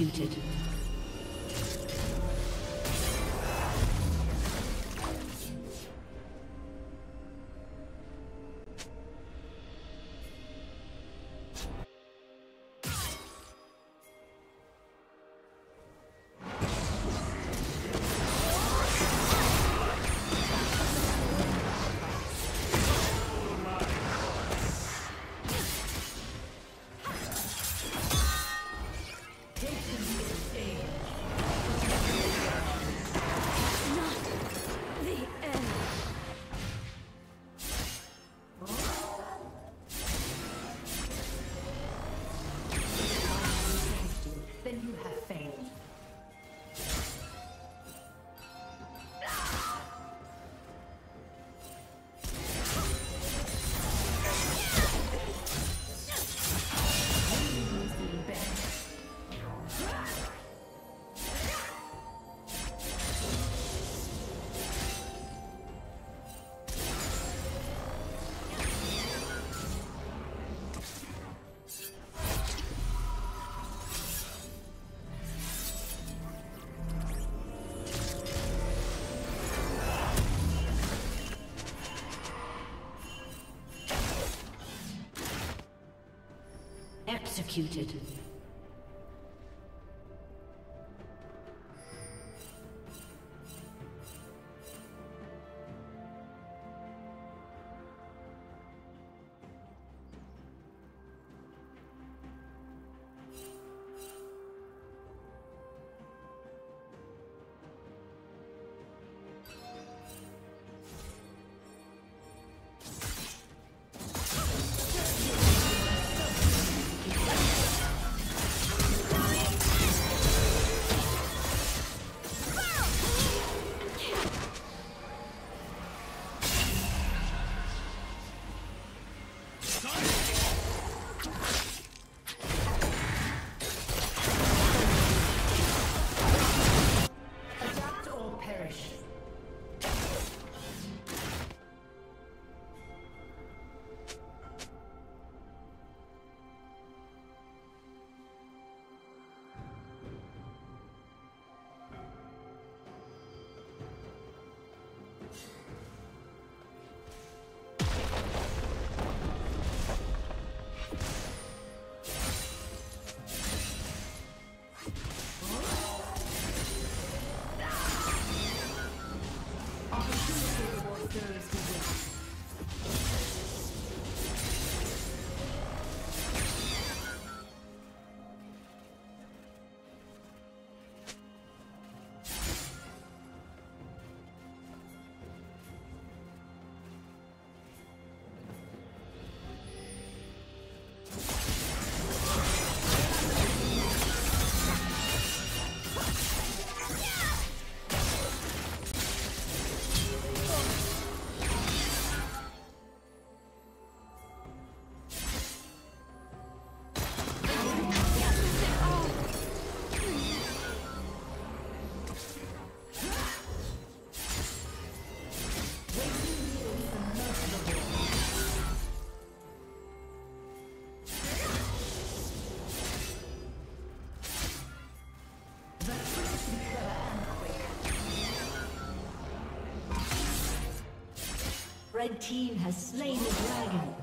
executed. Executed. Red team has slain the dragon.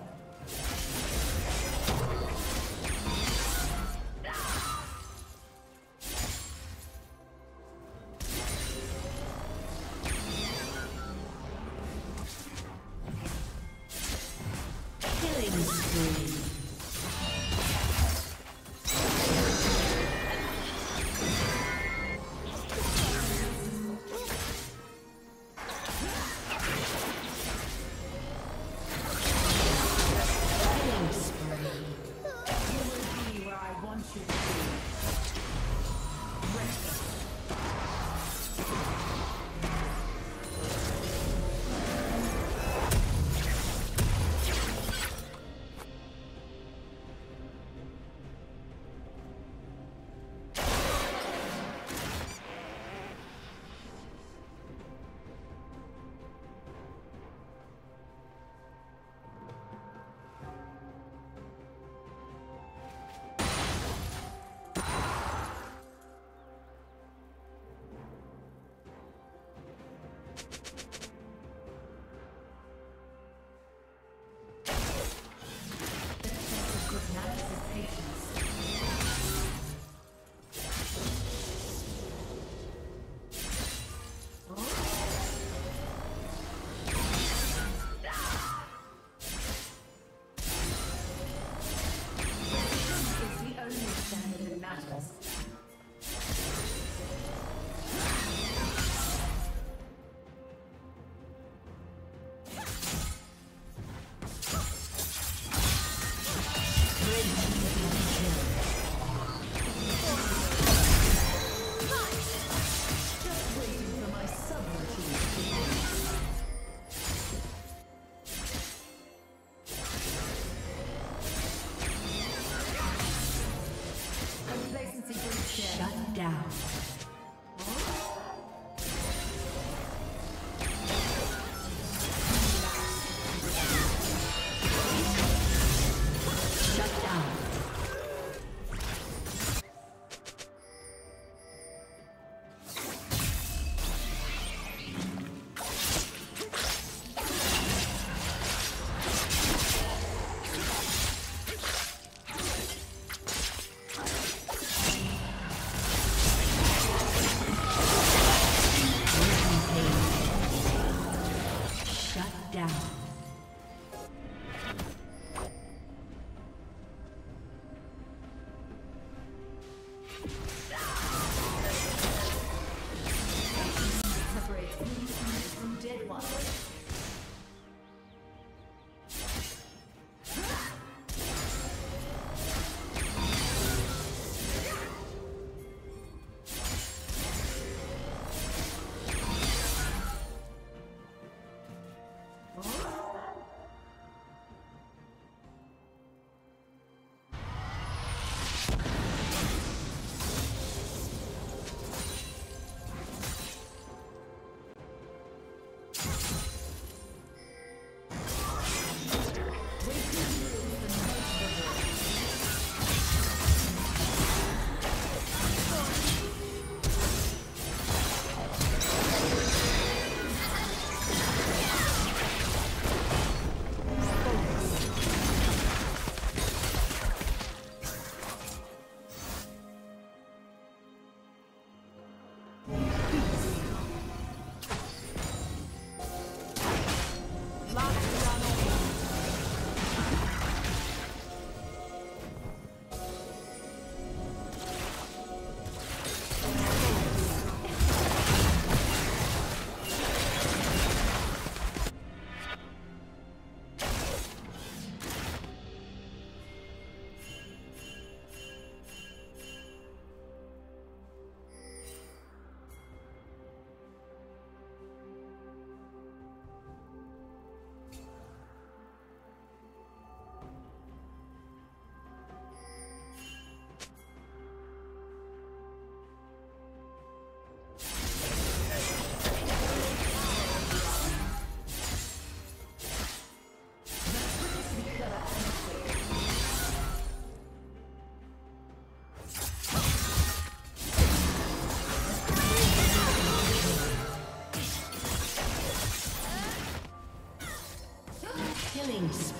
Killing spree.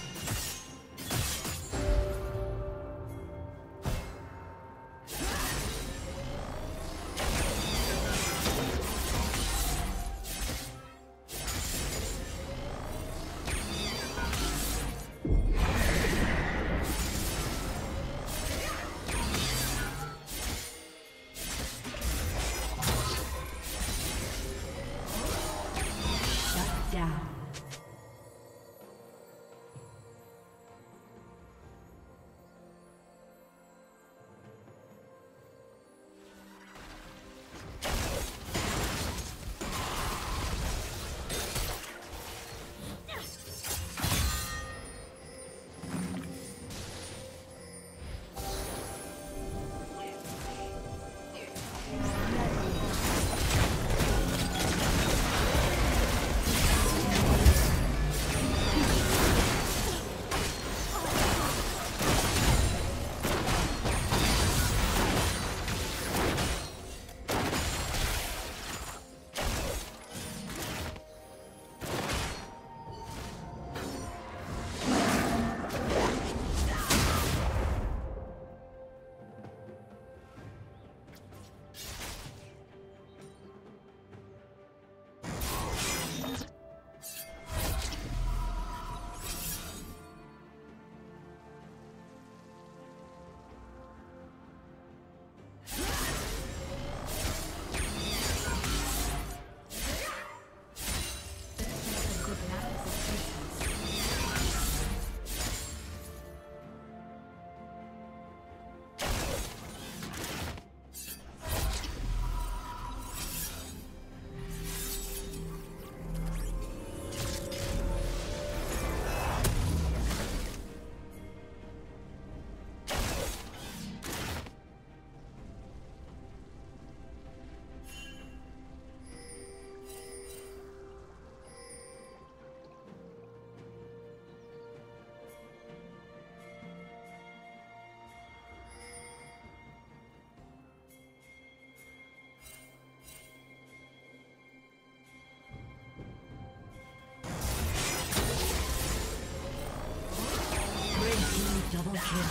Double kill.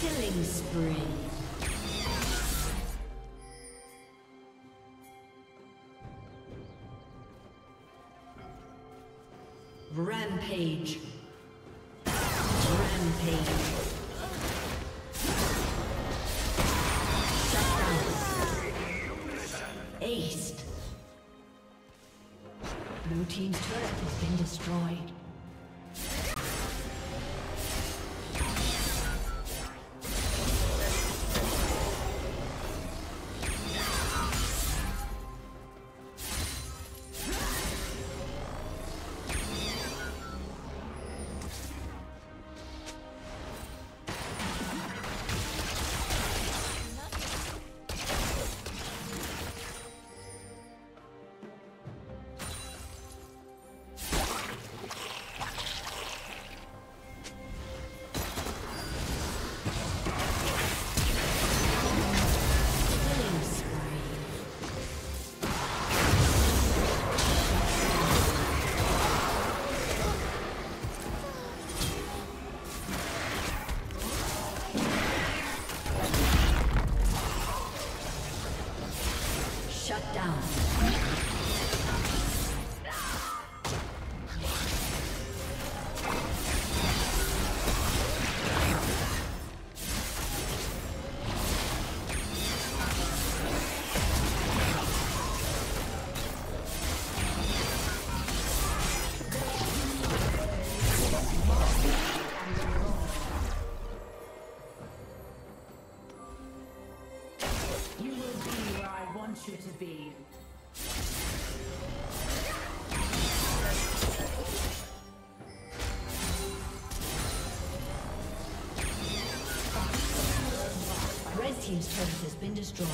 Killing spree. Rampage. Rampage. Aced. Blue team's turret has been destroyed. want you to be. Red team's turret has been destroyed.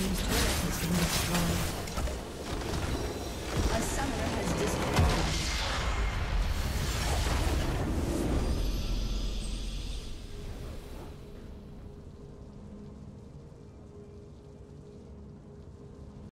He's trying to